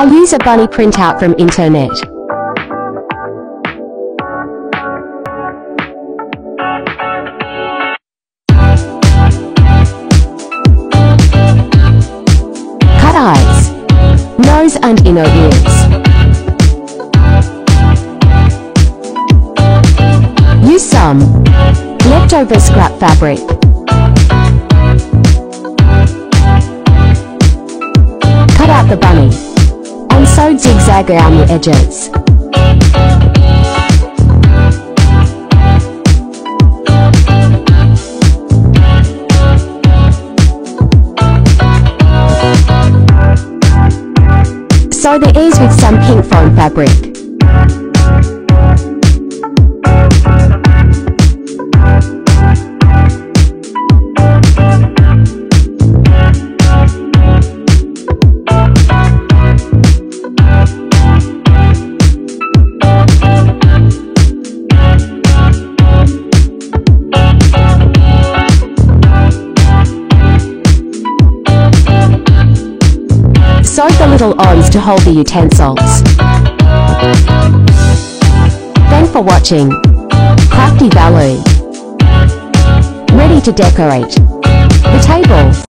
I'll use a bunny printout from internet. Cut eyes, nose and inner ears. Use some leftover scrap fabric. Cut out the bunny and sew zigzag around the edges. Sew the ears with some pink foam fabric. Sew the little O's to hold the utensils. Thanks for watching. Crafty Valerie. Ready to decorate the table.